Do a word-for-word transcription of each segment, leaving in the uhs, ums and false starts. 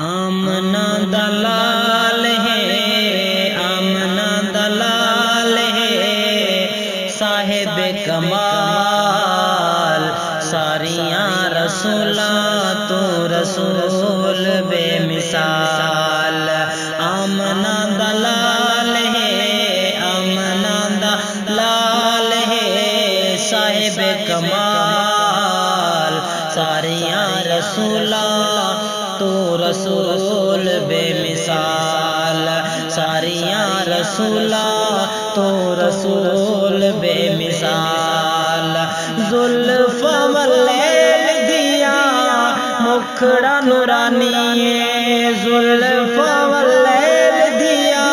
आमना दलाल है, आमना दलाल है, साहिब कमाल। सारियाँ रसूला तो रसूल बेमिसाल। आमना दलाल है, आमना दलाल है, साहिब कमाल। सारियाँ रसूला तो रसूल बेमिसाल। सारियाँ रसूला तो रसूल बेमिसाल। जुल्फ़ा मलैल दिया मुखड़ा नूरानी है, जुल्फ़ा मलैल दिया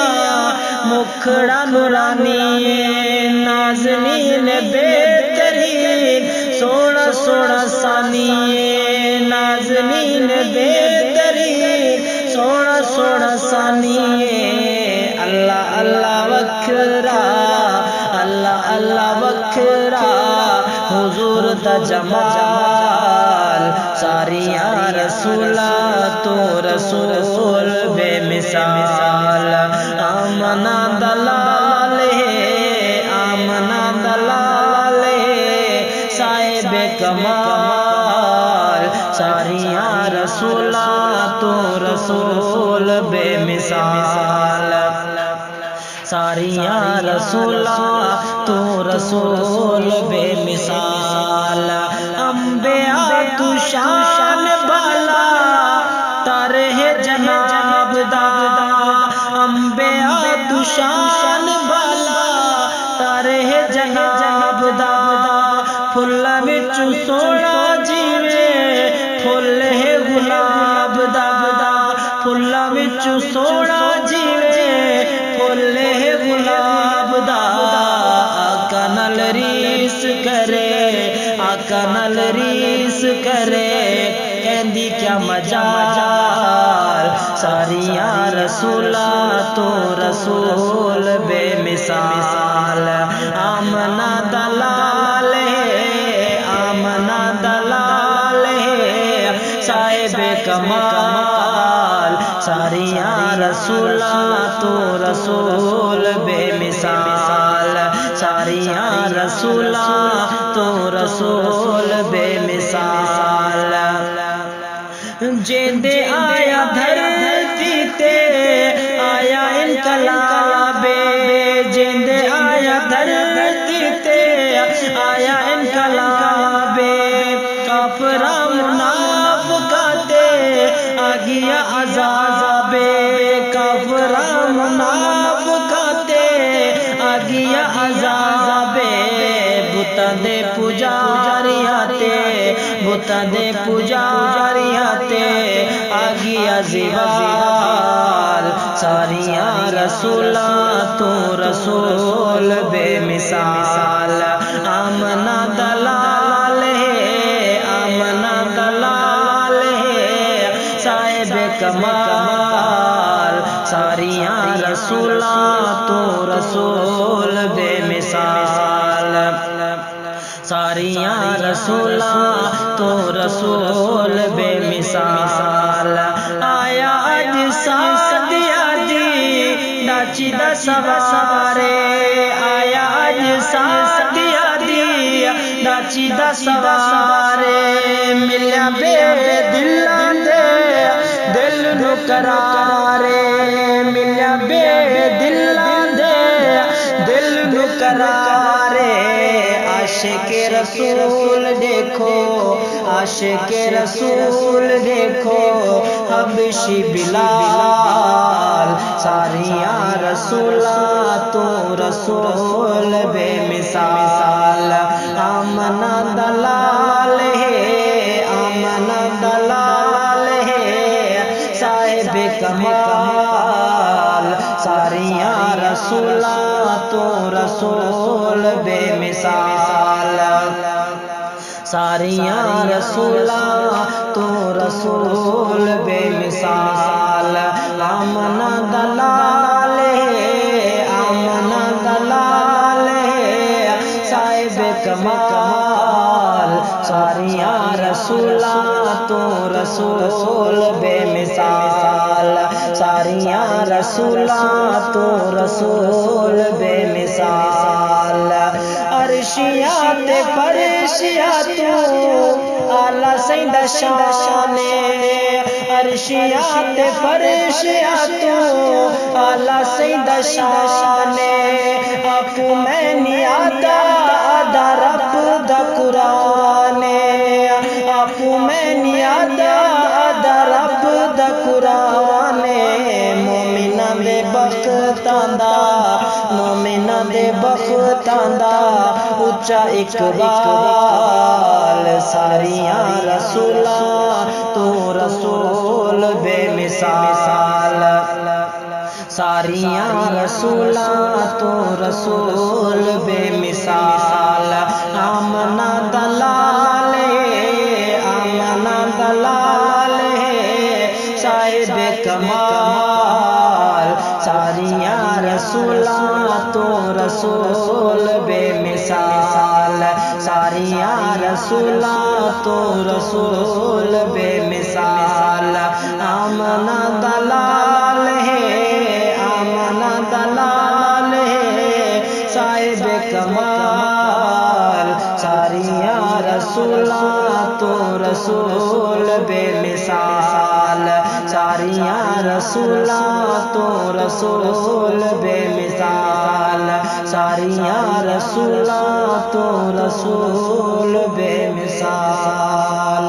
मुखड़ा नूरानी है। नाज़नीन बेहतरीन सोना सोना सानी है, नाज़नीन सोना सोना सानिए। अल्लाह अल्लाह वखरा, अल्लाह अल्लाह वखरा, हुजूर दा जमाल। सारियाँ रसूला तो रसूल बेमिसाल। आमना दलाल है, आमना दलाल है, साहिब कमाल। सारियाँ रसूला तो रसूल बेमिसाल। सारियाँ रसूला तो रसूल बेमिसाल। अम्बिया तू शान बाला तारे है जनाब दा। अम्बिया तू शान बाला तारे है जनाब दा। फुल्ला विच सोना जीवे फुल है गुलाब दा। फुल्ला विच सोना जीवे फुल है गुलाब दा। आका नाल रीस करे, आका नाल रीस करे, कहंदी क्या मजाल। सारियाँ रसूला तो रसूल बेमिसाल। आमना दलाल है, आमना दलाल है, साहिब कमाल। सारियाँ रसूला तो रसूल बेमिसाल। सारियाँ रसूला तो रसूल बेमिसाल। जेंदे आया धरती ते आया इनकलाबे। जेंदे आया धरती ते आया इनकलाबे। काफरा मुनाफिका ते आ गया अज़ाबे। काफरा मुनाफिका ते आ गया अज़ाबे। बुतां दे पुजारियां ते, बुतां दे पुजारियां ते आ गया ज़वाल। सारियाँ रसूला तो रसूल बेमिसाल। आमना दलाल है, आमना दलाल है, साहिब कमाल। सारियाँ रसूला तो रसूल बेमिसाल। सारियाँ रसूला तो रसूल बेमिसाल। आया अज सादिया दी नाची दा सवारे। आया अज सादिया दी नाची दा सवारे। मिलिया बे दिला दे दिल नु करारे। मिलिया बे दिला दे दिल नु करारे। आशिके रसूल देखो, आशिके रसूल देखो, हबशी बिलाल। सारियाँ रसूला तो रसूल बेमिसाल। आमना दलाल है, आमना दलाल है, साहिब कमाल। सारियाँ रसूला तो रसूल बेमिसाल। सारियाँ रसूला तो रसूल बेमिसाल। आमना दलाल है, आमना दलाल है, साहिब कमाल। सारियाँ रसूला तो रसूल बेमिसाल। रसूला तो रसूल बेमिसाल, अर्शियात फरिशिया तू आला सैंद शाने, अर्शियात फरिशिया तू आला सैंद शाने, आपू मैंने आदा आदा रब द कुराने, आपू मैंने आदा आदा रब द कुराने, मोमिना दे बख्तांदा मोमिना दे बख्तांदा उच्चा इकबाल, सारियां रसूला तो रसूल बेमिसाल, सारियां रसूला तो रसूल बेमिसाल, आमना दलाले आमना दलाले साहिब कमाल, सारियां रसूला तो रसूल बेमिसाल, सारियां रसूला तो रसूल बेमिसाल, आमना दलाल है आमना दलाल है साहिब कमाल, सारियां रसूला तो रसूल बेमिसाल, सारियां रसूला तो रसूल बेमिसाल, सारियां रसूला तो रसूल बेमिसाल।